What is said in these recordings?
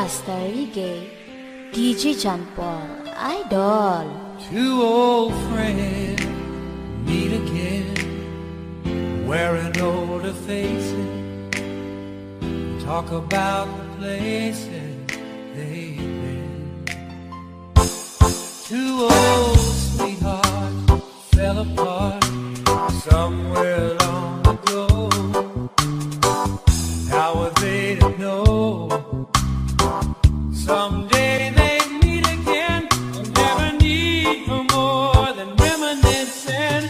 Basta Reggae, DJ John Paul, idol. Two old friends meet again, wearing older faces, talk about the places they've been. Two old sweethearts fell apart somewhere long ago. How were they to know? Someday they'd meet again, and never need for more than reminiscing.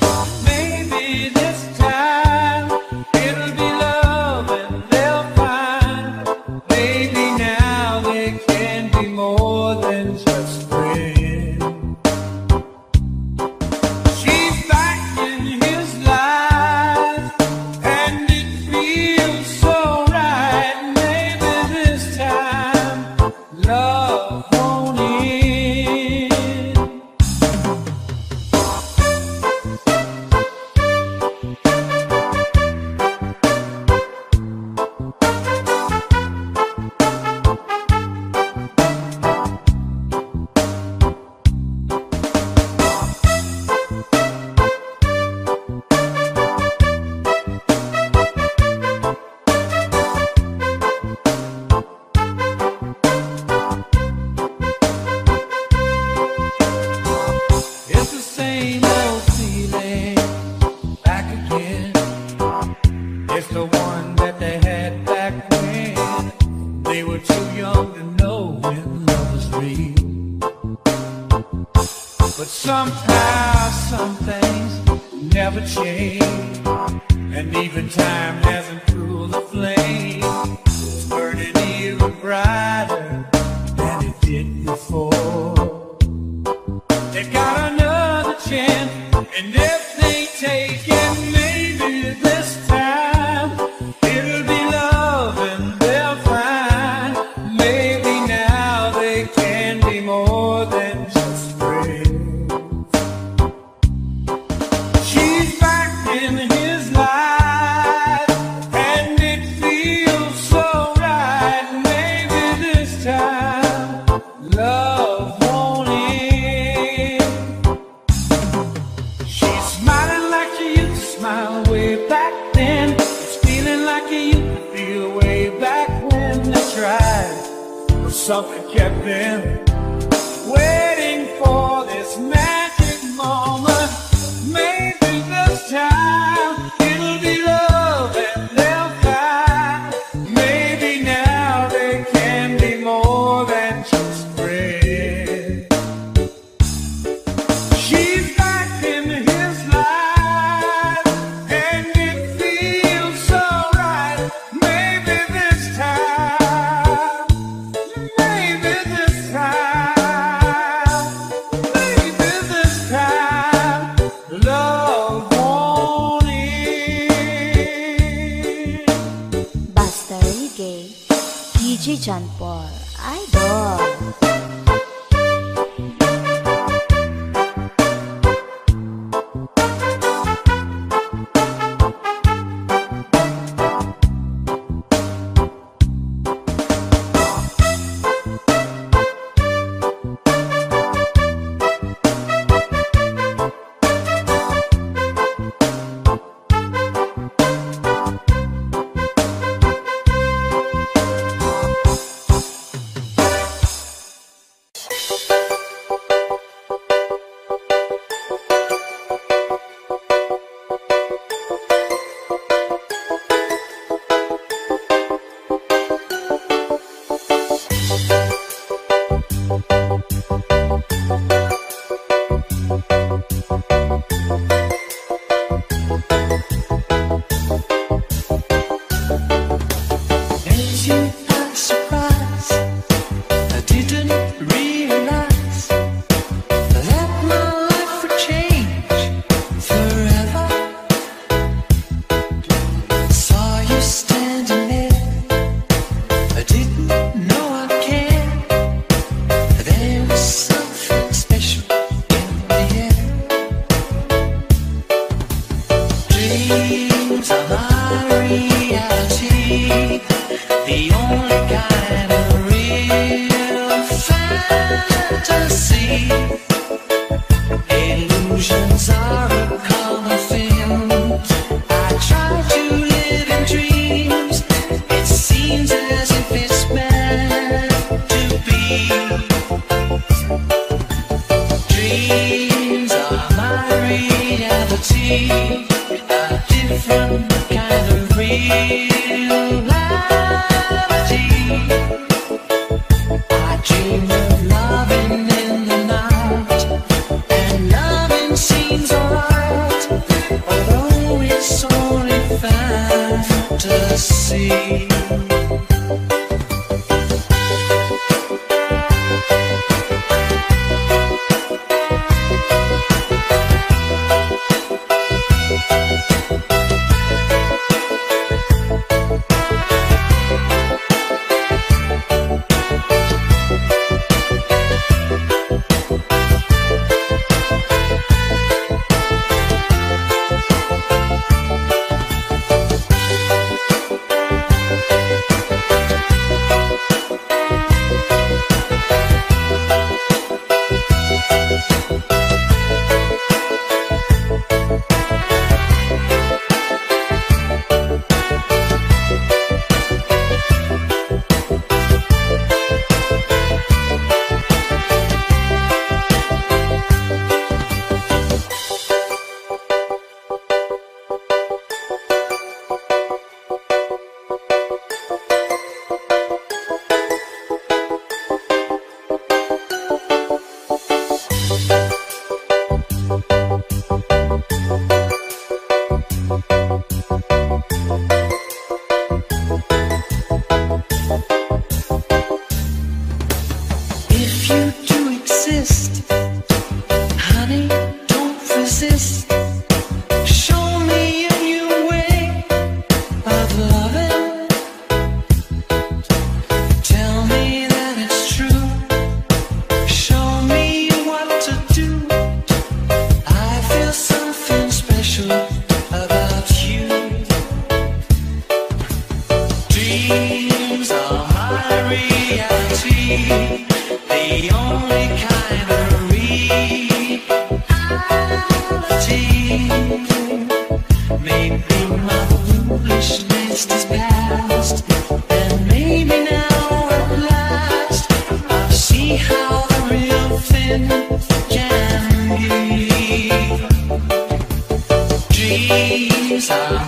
Maybe this time it'll be love and they'll find. Maybe now they can be more than just friends. She's back in his life, and it feels so right. Maybe this time love won't end. It's the same old feeling back again. It's the one that they had back when they were too young to know when love was real. But somehow some things never change, and even time hasn't cooled the flame. It's burning even brighter than it did before. They got another chance, and if they take it, maybe this time it'll be love and they'll find. Maybe now they can be more than just friends. She's back in his life, and it feels so right. Maybe this time love won't end. She's smiling like she used to smile way back then. She's feeling like she used to feel way back when. They tried, but something kept them waiting for this magic moment. Maybe this time it'll be love and they'll find. Maybe now they can be more than just friends. She's back in his life, and it feels so right. Maybe this time. Maybe this time. Dreams are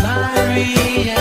my reality.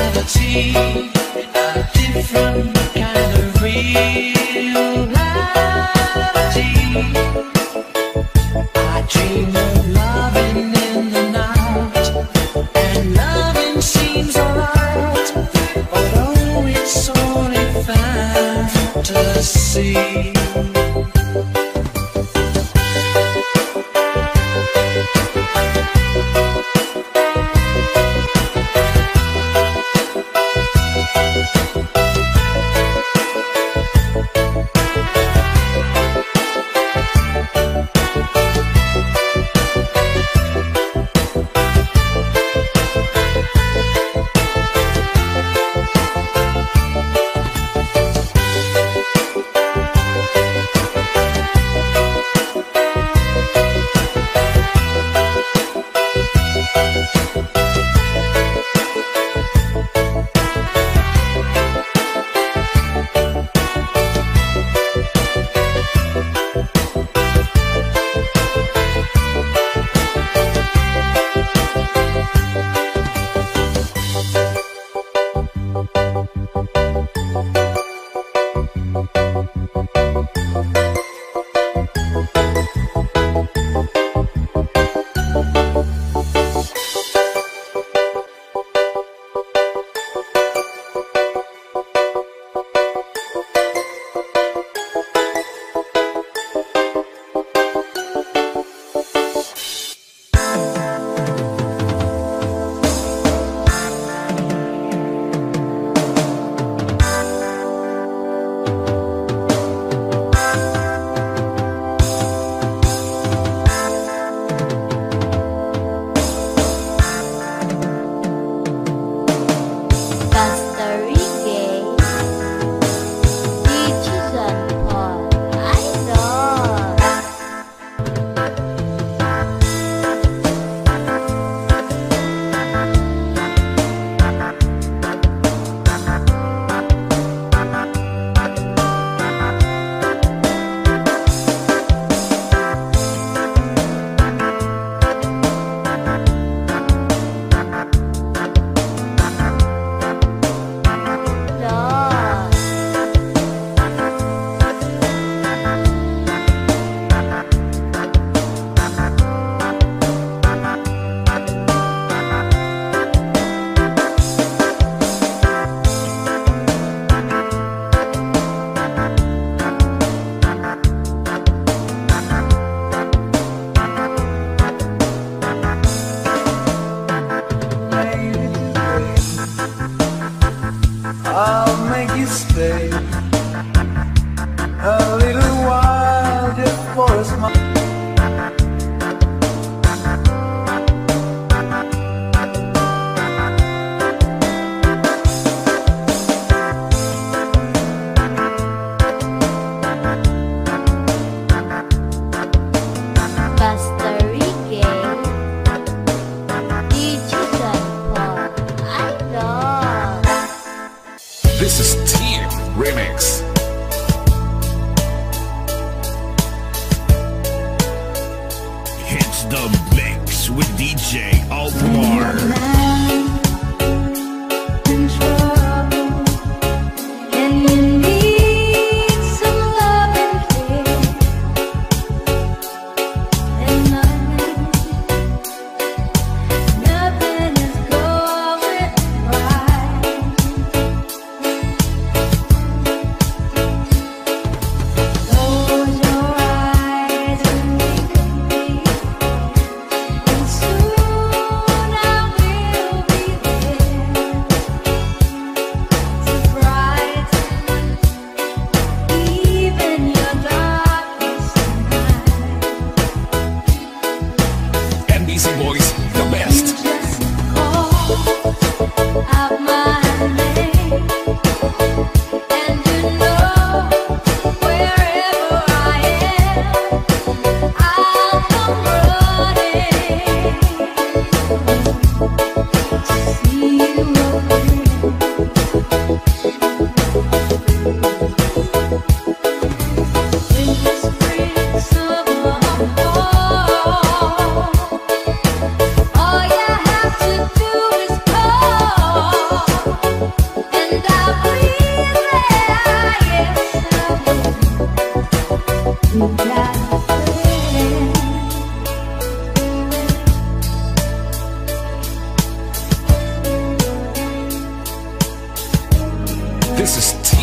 This is T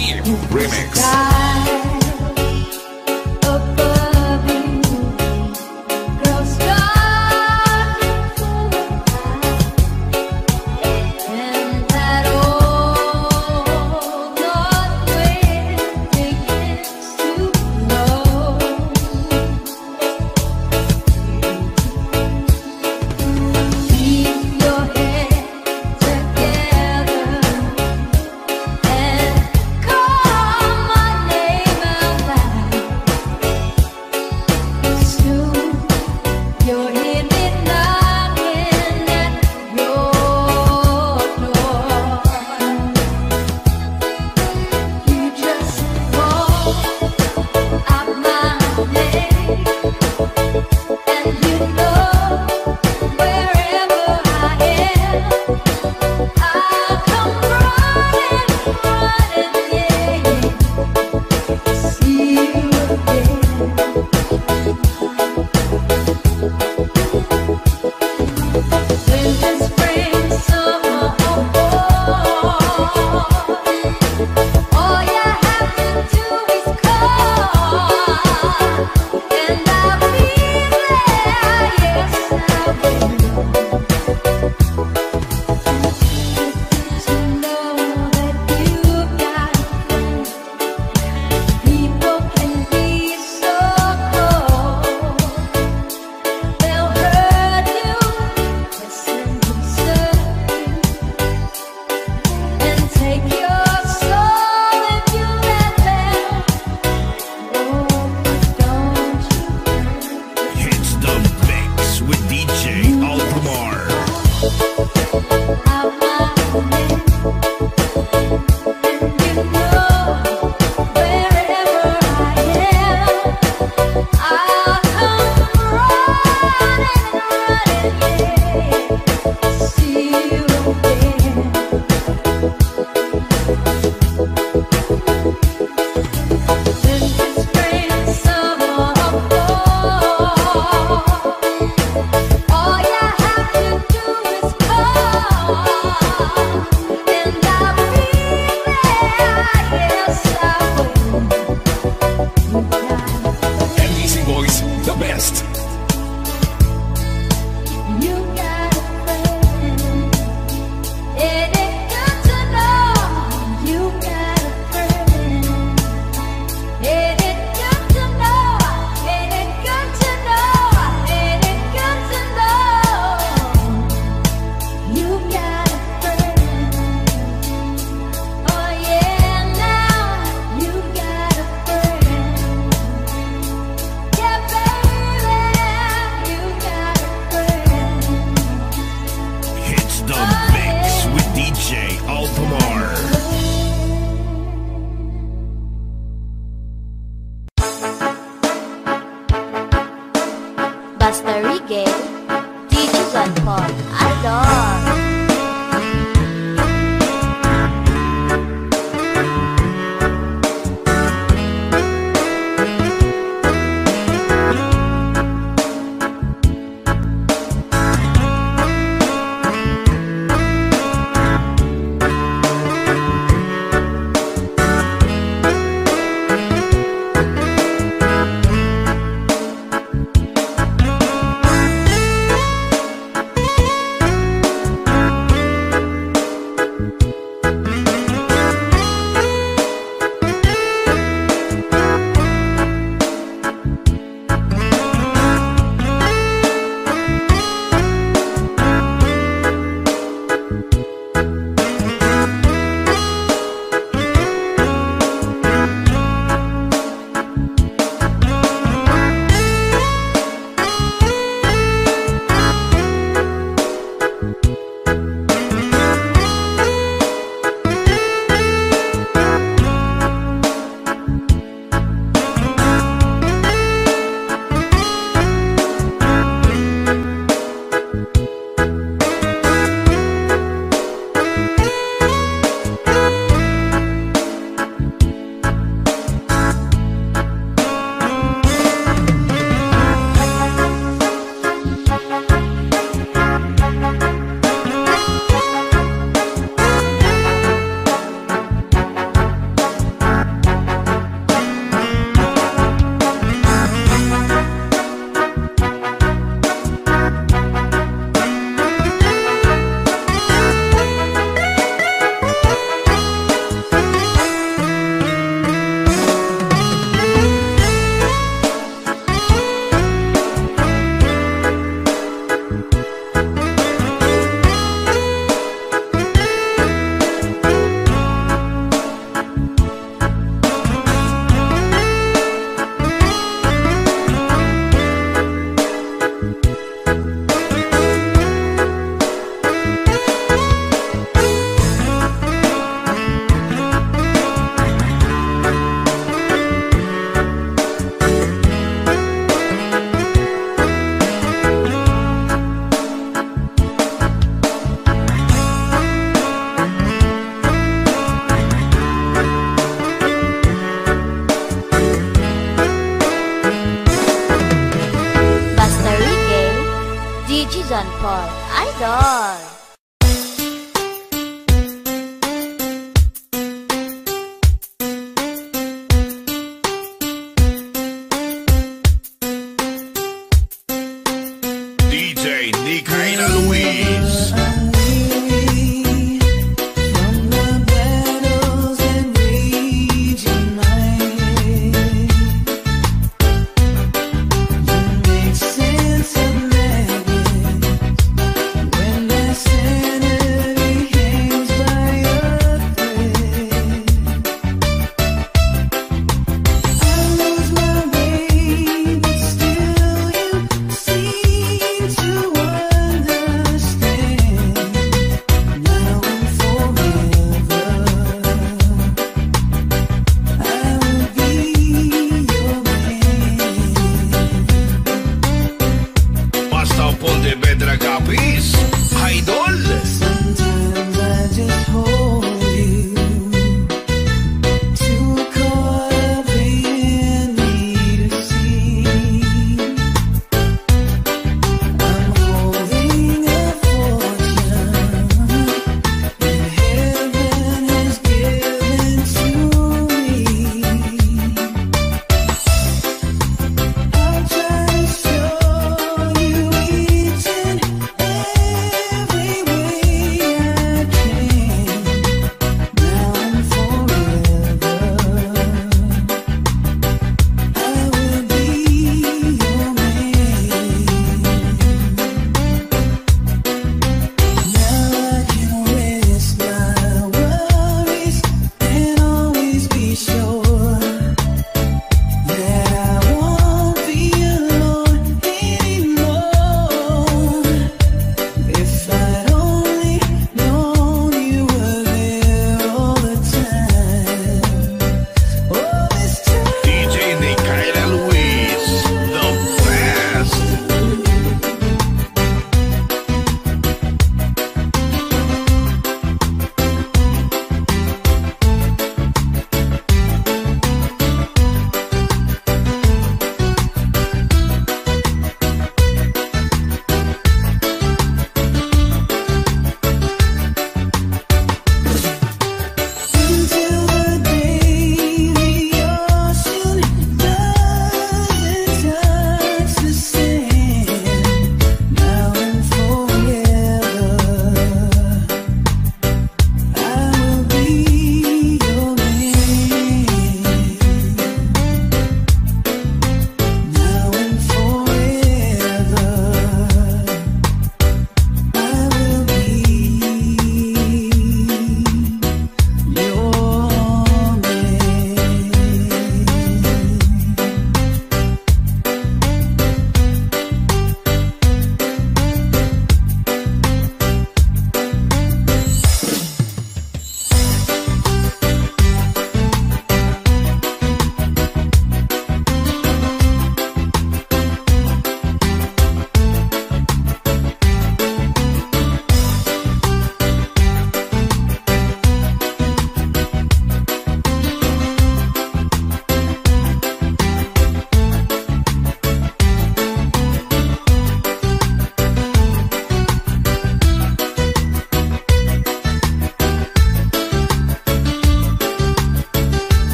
Remix. DJ John Paul, adore.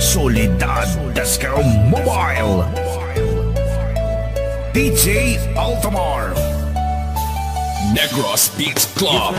Soledad Descaro Mobile, DJ Altamar, Negros Beats Club.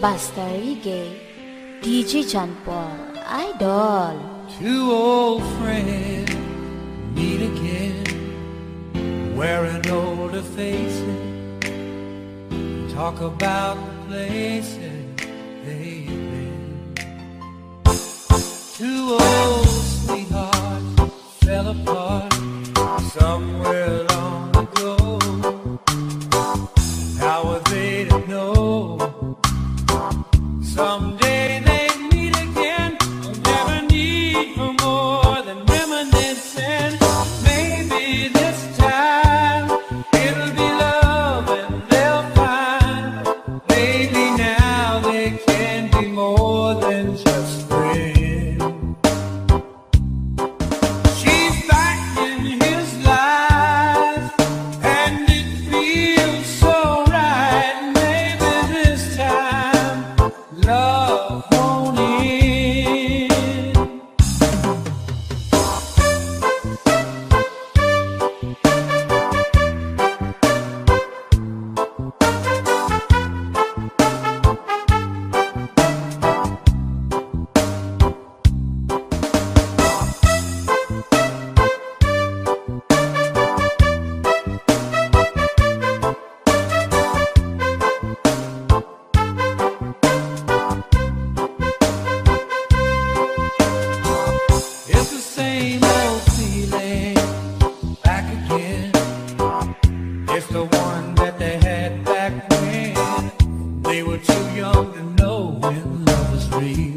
Basta Reggae, DJ John Paul, Idol. Two old friends meet again, wearing older faces, talk about the places they've been. Two old sweethearts fell apart somewhere long ago. How were they to know? Someday they'd meet again, and never need for more than reminiscing. Maybe this time it'll be love and they'll find. Maybe now they can be more than just friends. She's back in his life, and it feels so right. Maybe this time love won't end. It's the same old feeling back again. It's the one that they had back when they were too young to know when love was real.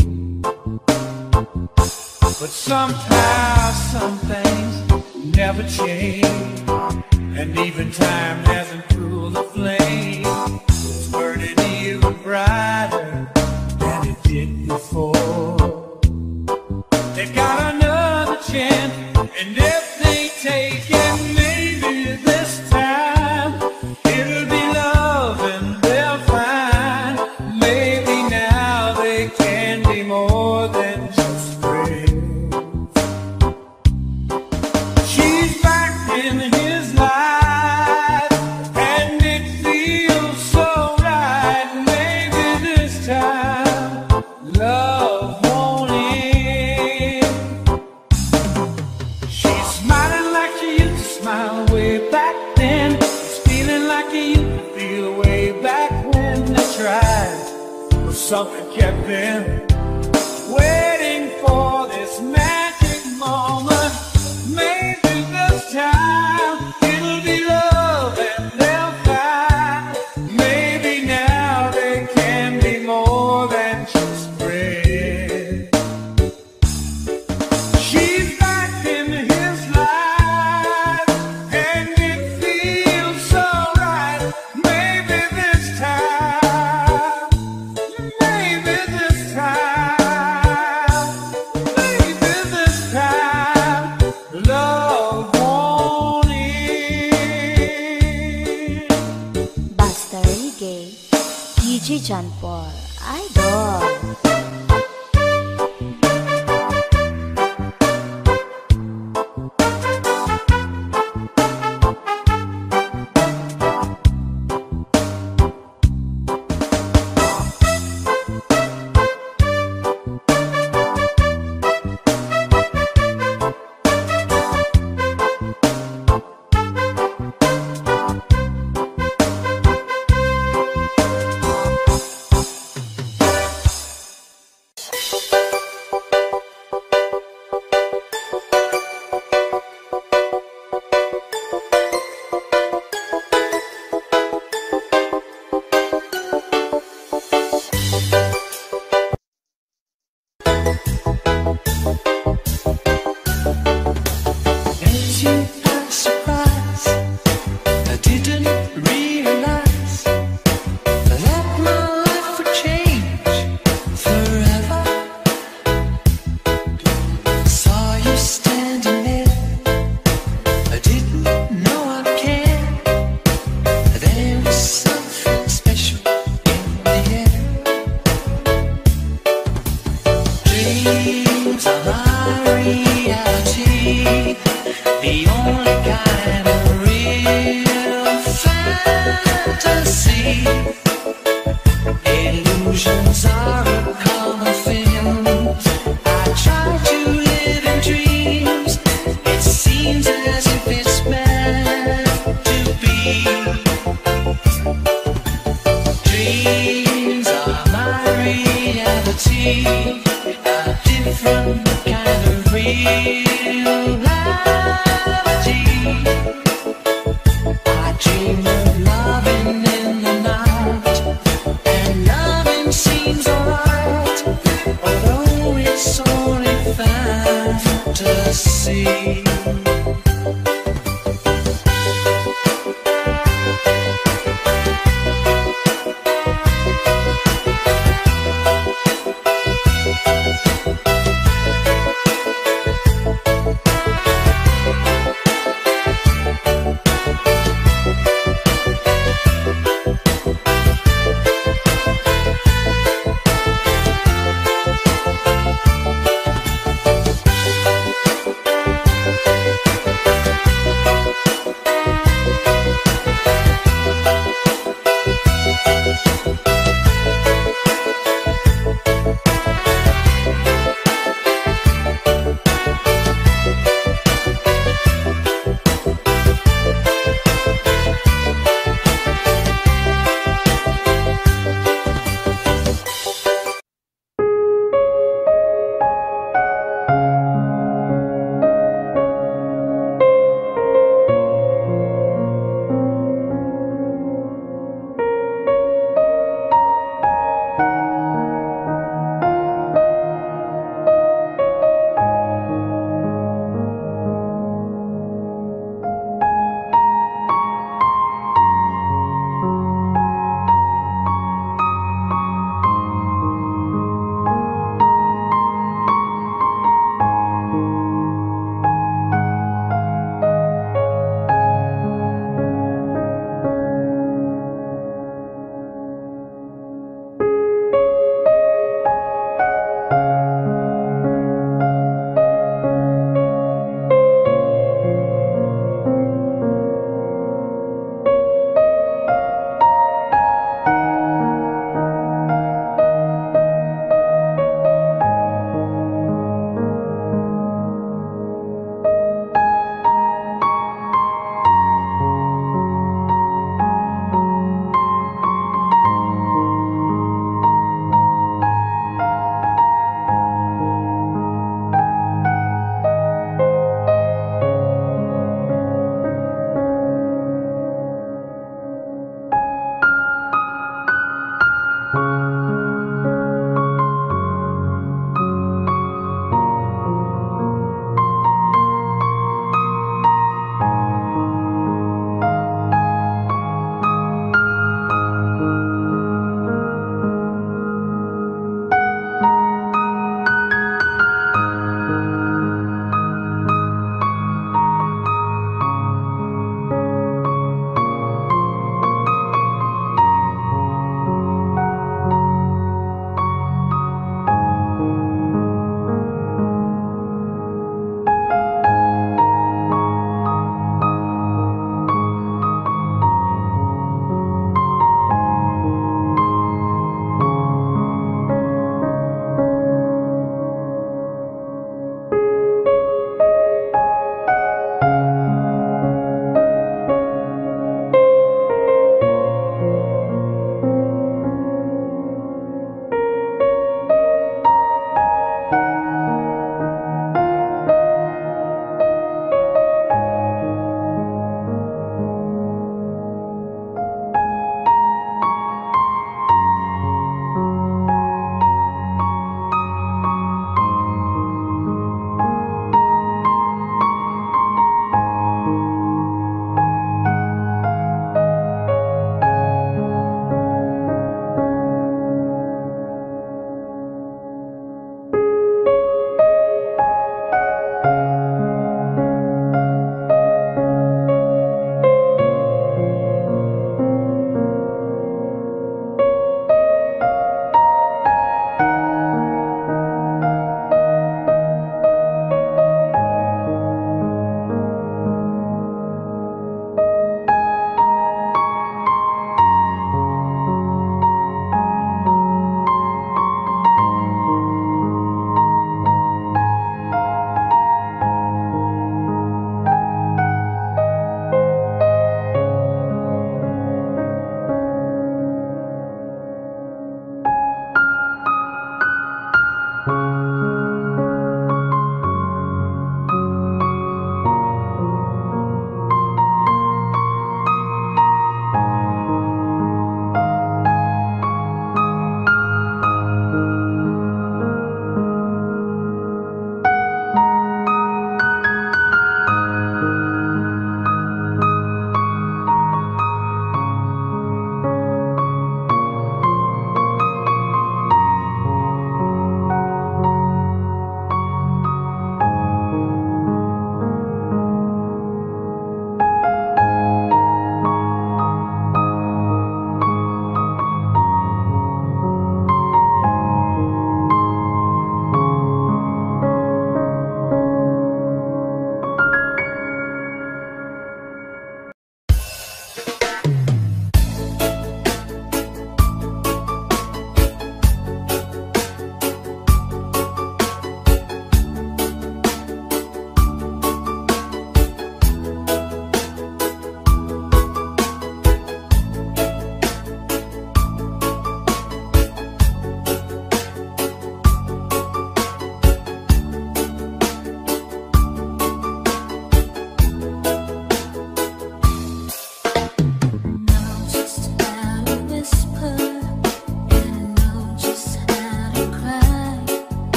But somehow some things never change, and even time hasn't cooled the flame. It's burning even brighter than it did before. They've got another chance, and if they take it, maybe this time it'll be love and they'll find. Maybe now they can be more than just friends. She's back in his life, and it feels so right. Maybe this time love won't end. She's smiling like she used to smile way back then. She's feeling like she used to feel way back when. They tried, but something kept them waiting for this magic moment. Maybe this time it'll be love and they'll find. Maybe now they can be more than just friends. She's back in his life, and it feels so right. Maybe this time, maybe this time, maybe this time love won't end. Basta Reggae, DJ John Paul, Idol. Illusion. seems as if it's meant to be. Dreams are my reality, a different kind of reality. I dream of loving in the night, and loving seems alright, although it's only fantasy.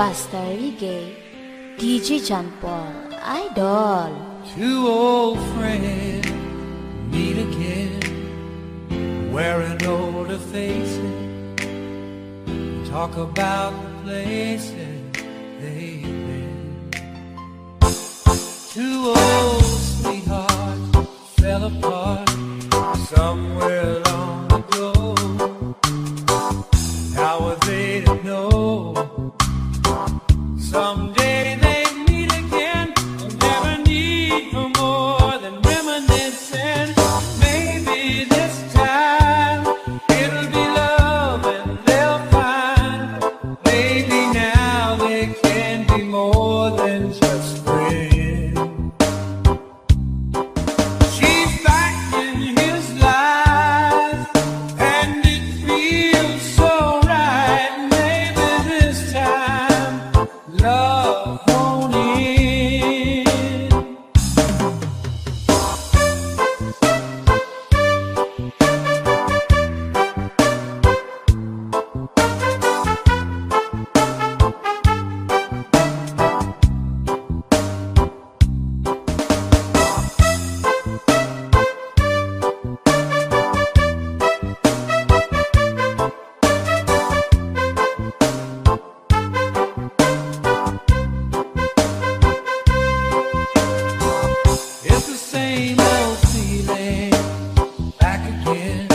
Basta Reggae, DJ John Paul, idol. Two old friends meet again, wearing older faces, talk about the places they've been. Two old sweethearts fell apart somewhere long ago. How are they to know? Someday they meet again. They'll never need for more than reminiscing. Maybe this time it'll be love and they'll find. Maybe now they can be more than just friends. She's back in his life and it feels so right. Maybe this time love won't end. It's the same old feeling back again.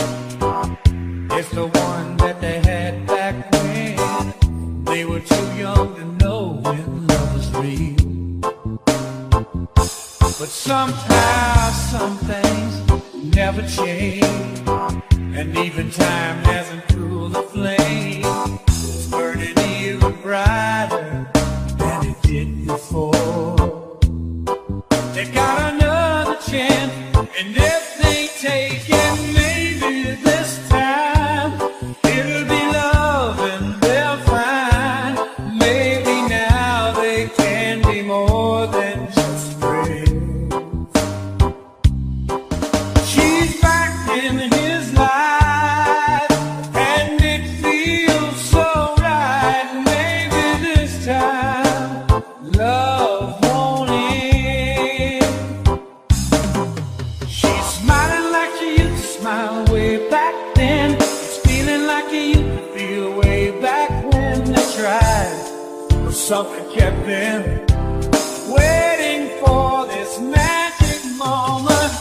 It's the one that they had back when they were too young to know when love was real. But somehow some things never change, and even time hasn't cooled the flame. It's burning even brighter than it did before. They got another chance, and if they take it, maybe this time it'll be love and they'll find. Maybe now they can be more than just friends. She's back in his life, and it feels so right. Maybe this time love won't end. Smiling like you used to smile way back then. It's feeling like you used to feel way back when. They tried, but something kept them waiting for this magic moment.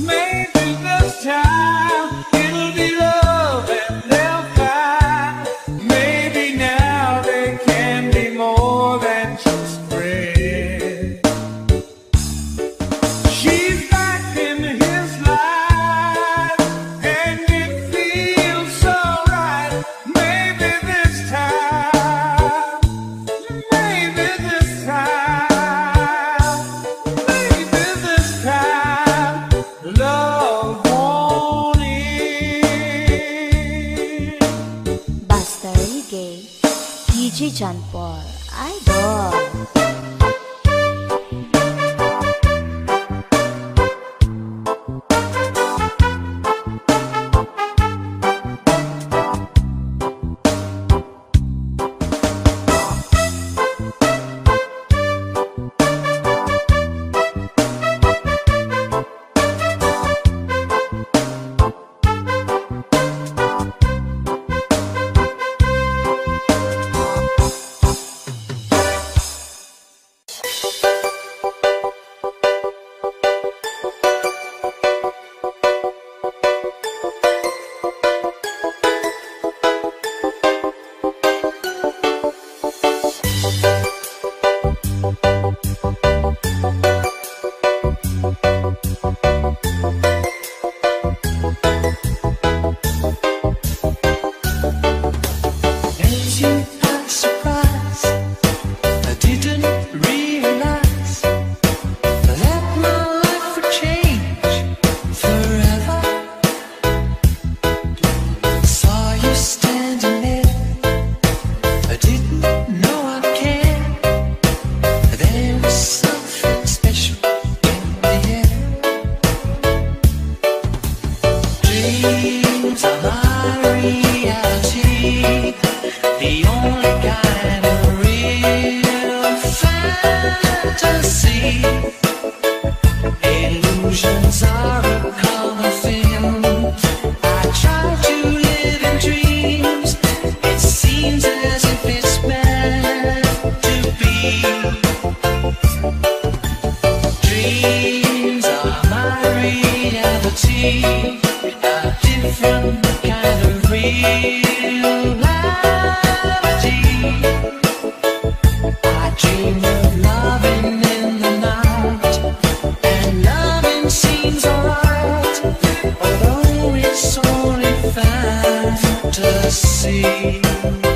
Maybe this time it'll be love and they'll find. Maybe now they can be more than just friends. She's back in his DJ John Paul, idol. fantasy. Illusions are a common thing. I try to live in dreams. It seems as if it's meant to be. Dreams are my reality. A different kind of reality. I dream of loving in the night, and loving seems alright, although it's only fantasy. Dreams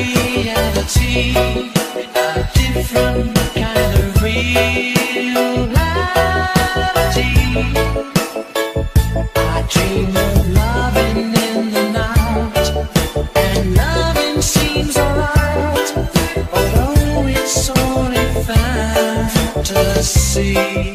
reality, a different kind of reality. I dream of loving in the night, and loving seems alright, although it's only fantasy.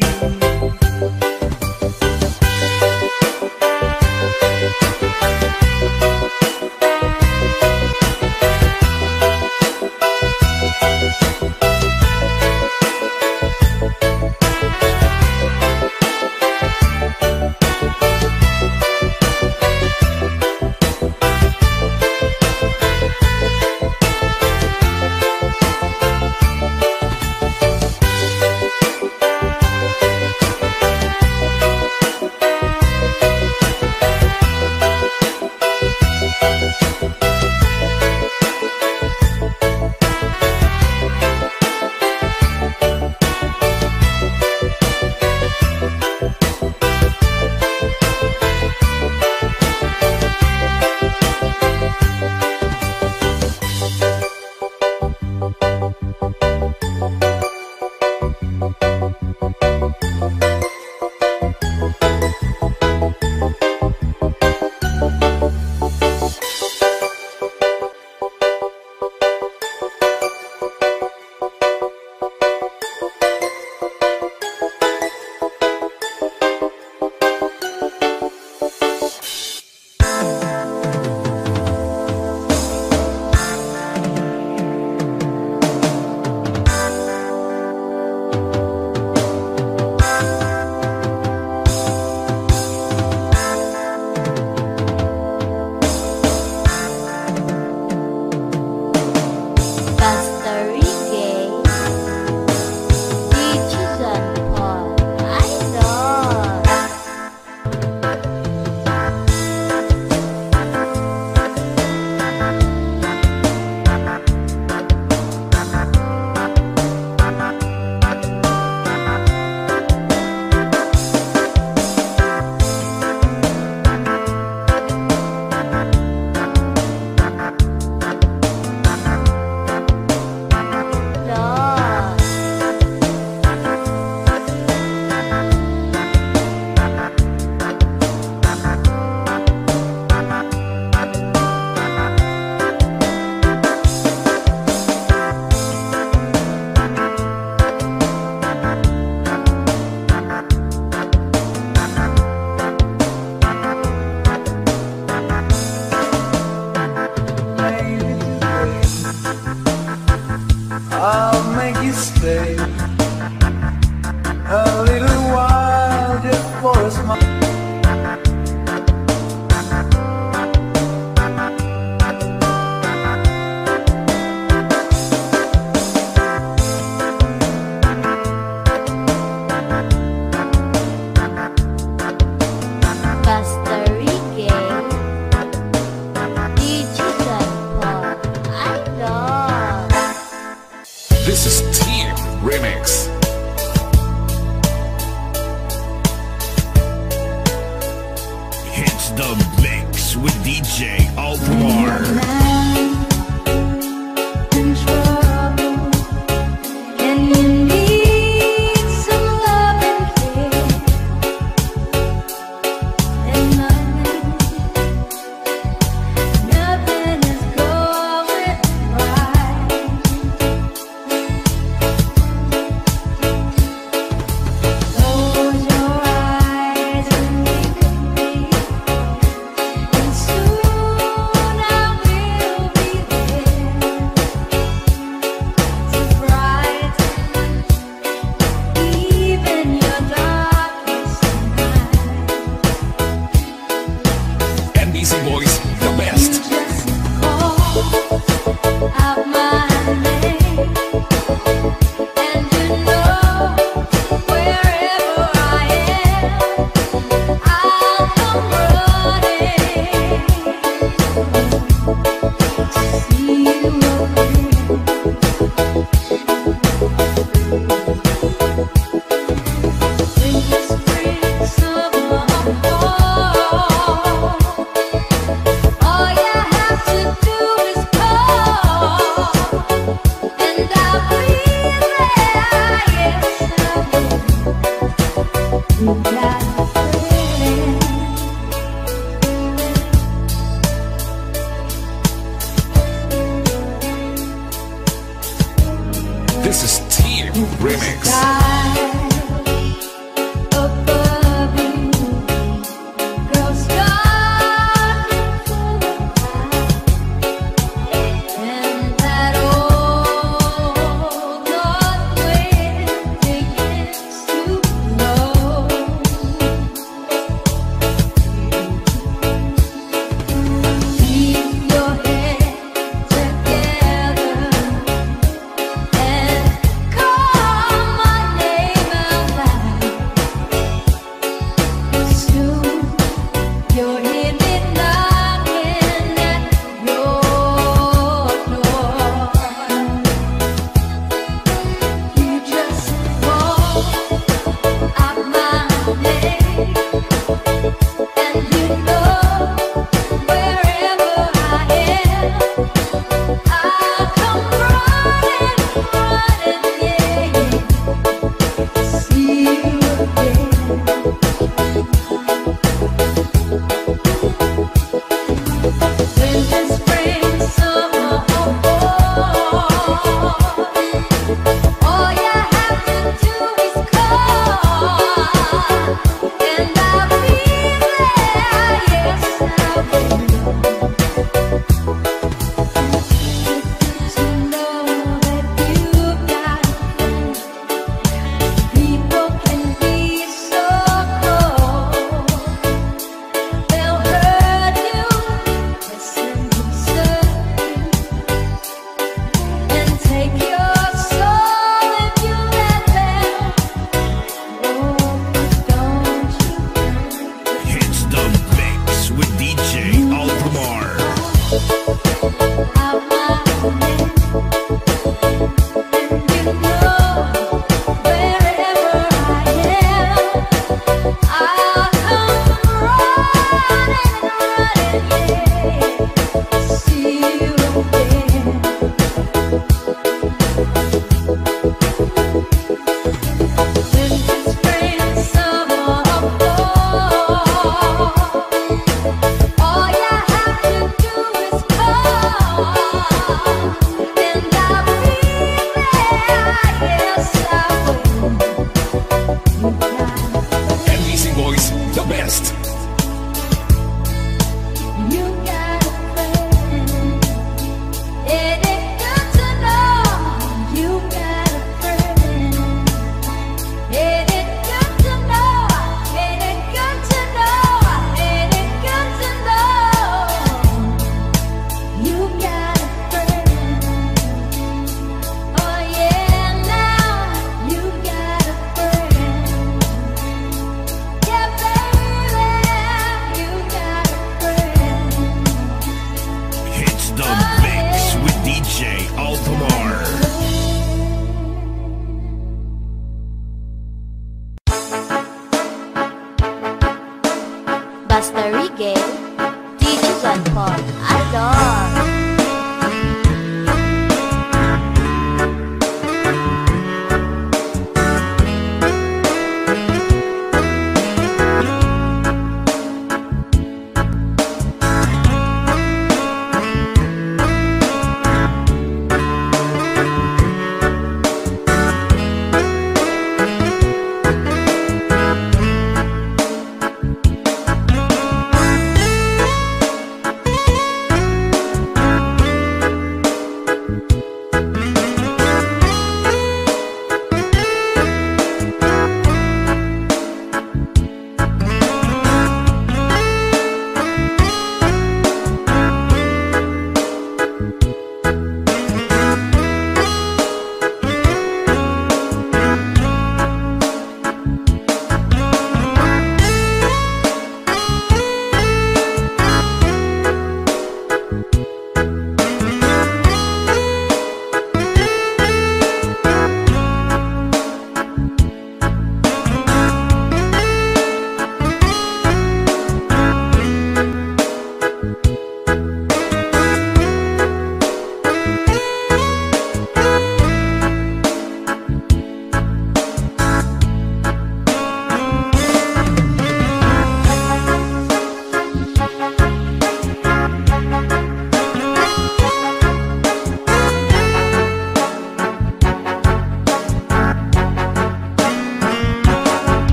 This is T Remix. Come on.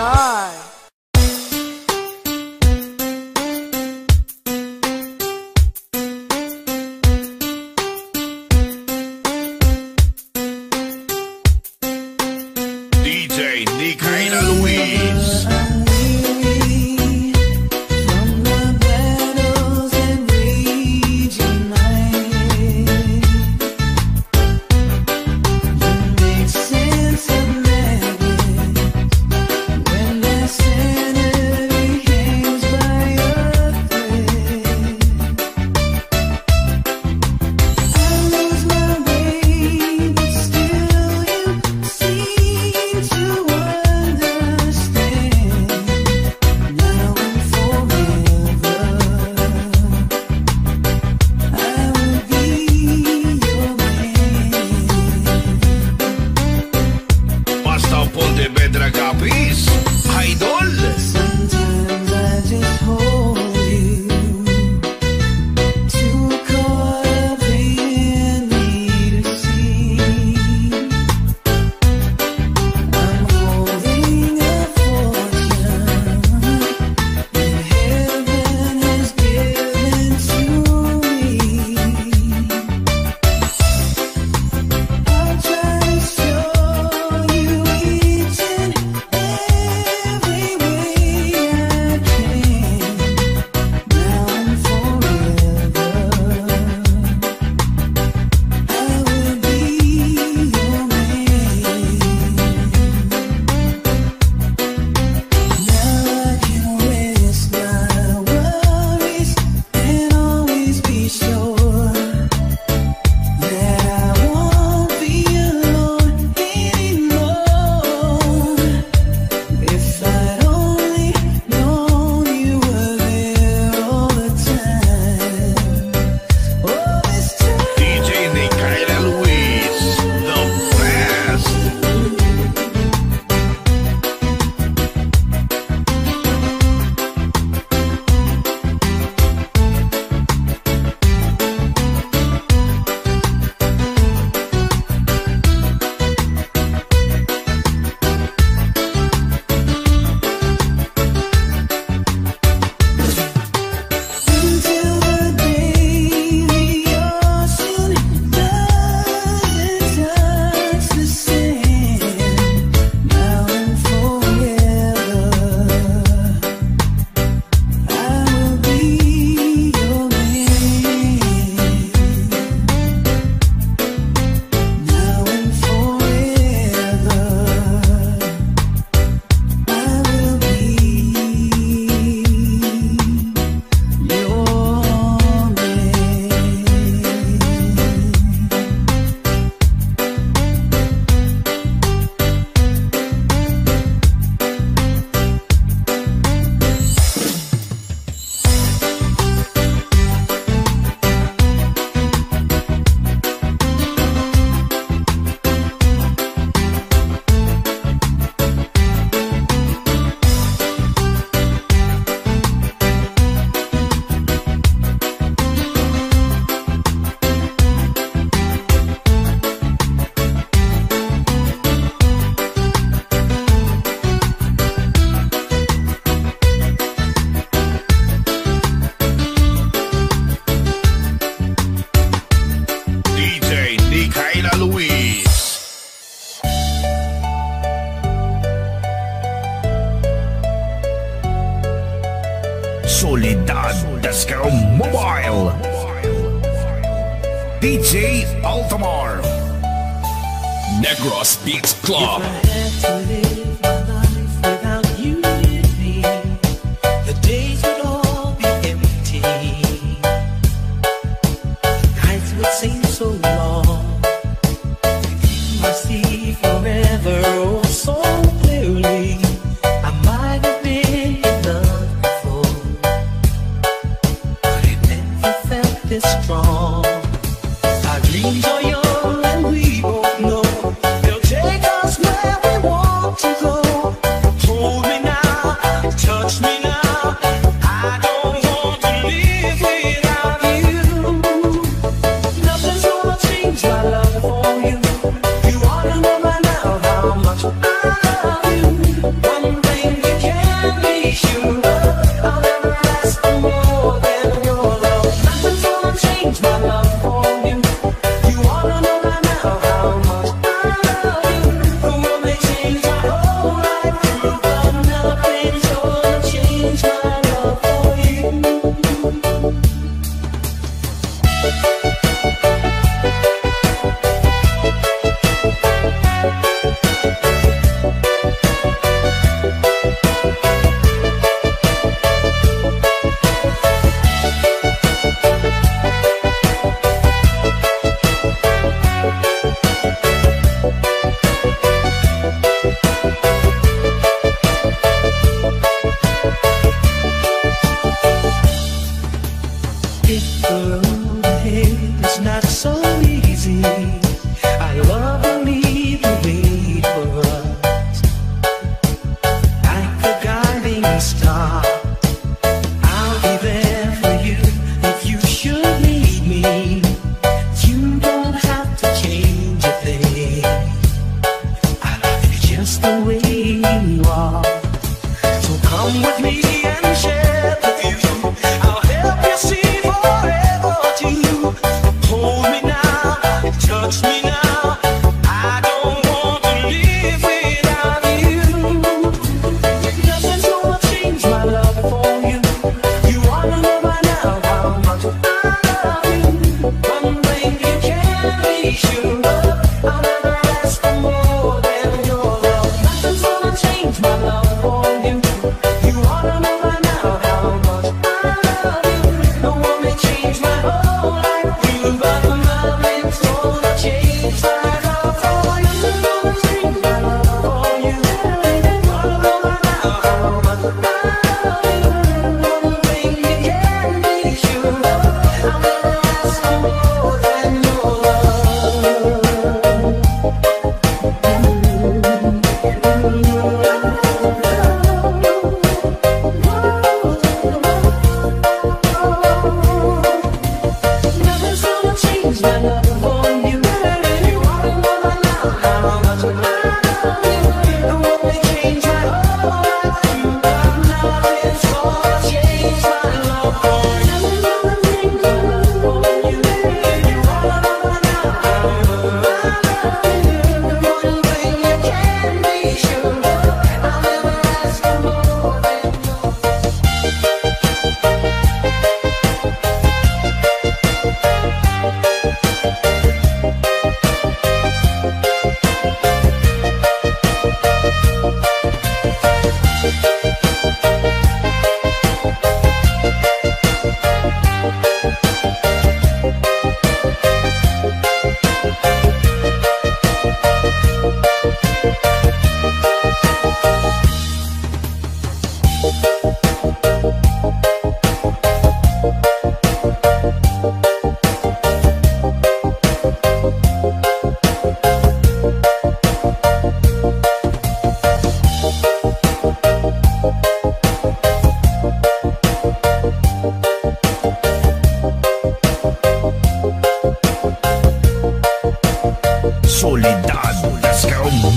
all. DJ Nicarina Louise.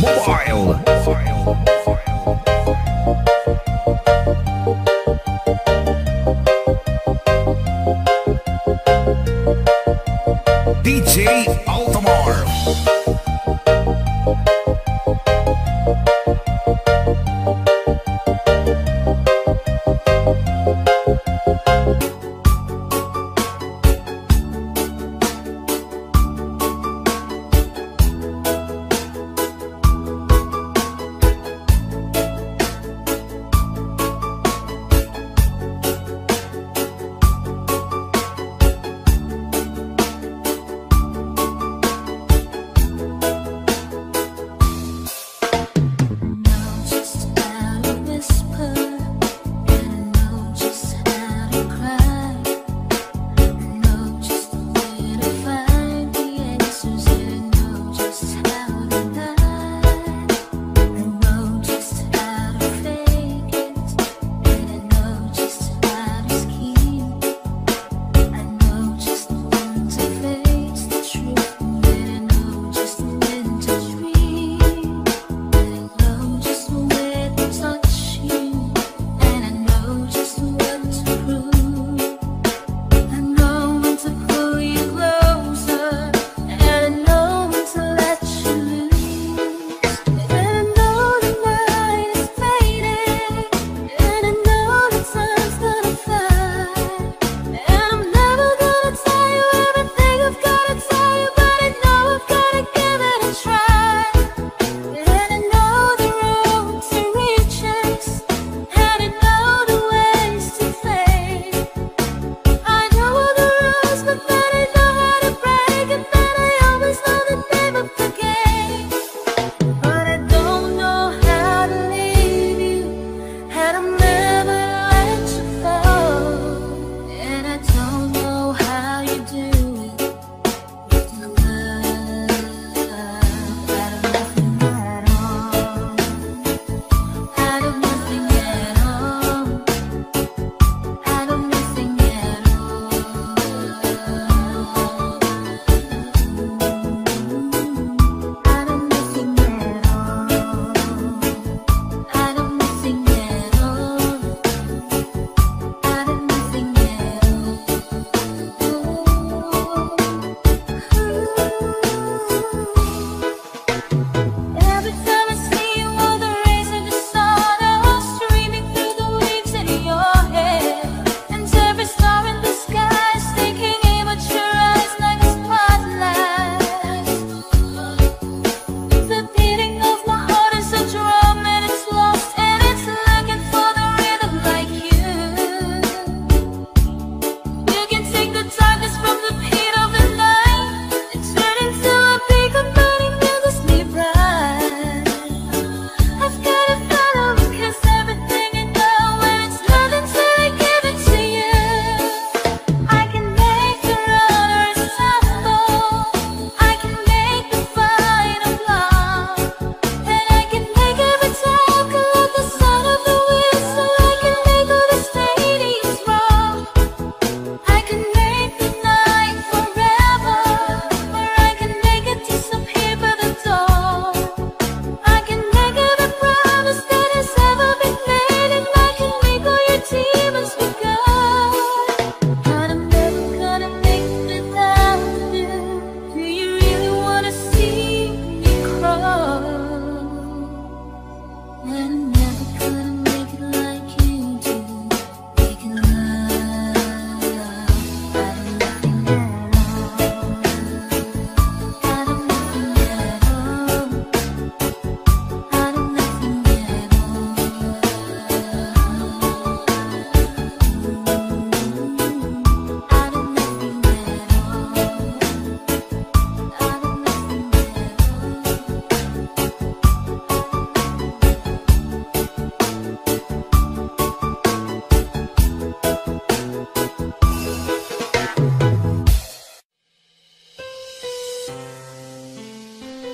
Mobile.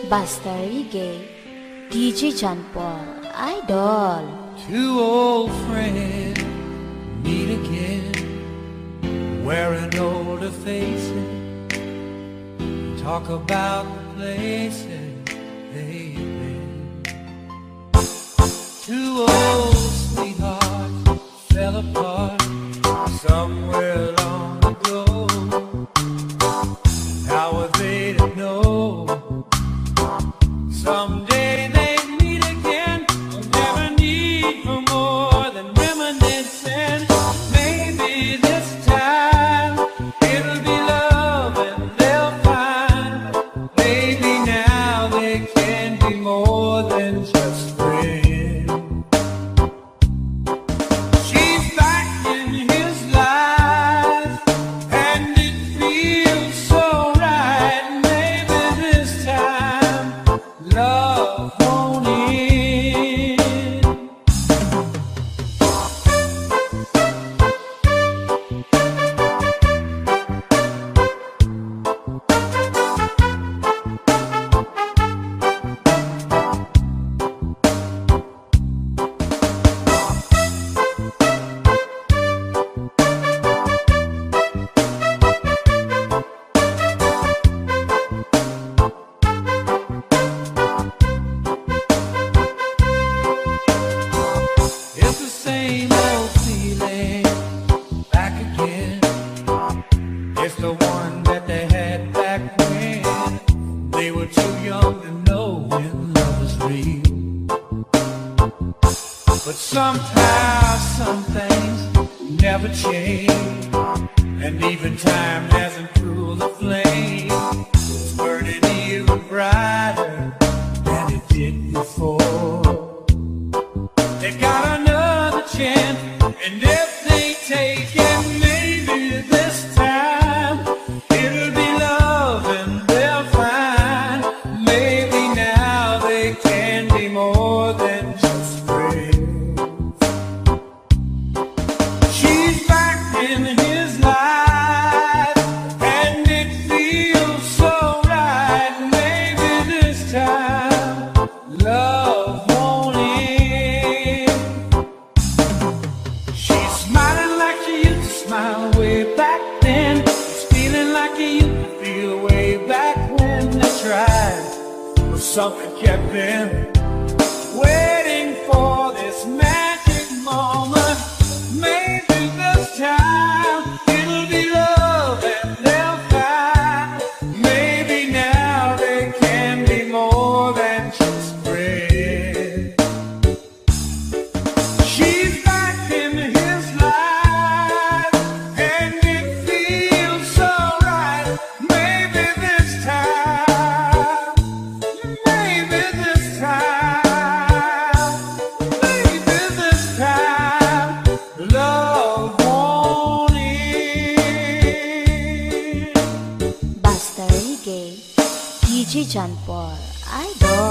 Basta Reggae, DJ John Paul, idol. Two old friends meet again, wearing older faces, talk about the places they've been. Two old sweethearts fell apart somewhere long ago. How are they to know? Someday they meet again. I'll never need for more than reminiscing. Maybe this time it'll be love and they'll find. Maybe now they can be more than just friends. She's back in his life and it feels so right. Maybe this time love won't end. It's the same old feeling back again. It's the one that they had back when they were too young to know when love was real. But somehow some things never change, and even time hasn't cooled the flame. It's burning even brighter than it did before. They got another chance, and if they take it, maybe this time it'll be love and they'll find. Maybe now they can be more than just friends. She's back in his life and it feels so right. Maybe this time love won't end. She's smiling like she used to smile way back then. She's feeling like she used to feel way back when they tried, but something kept them waiting for this magic moment. Maybe this time it'll be love and they'll find. Maybe now they can be more than just friends. She's back in his life and it feels so right. Maybe this time, maybe this time, maybe this time love won't end. Basta Reggae, DJ John Paul, idol.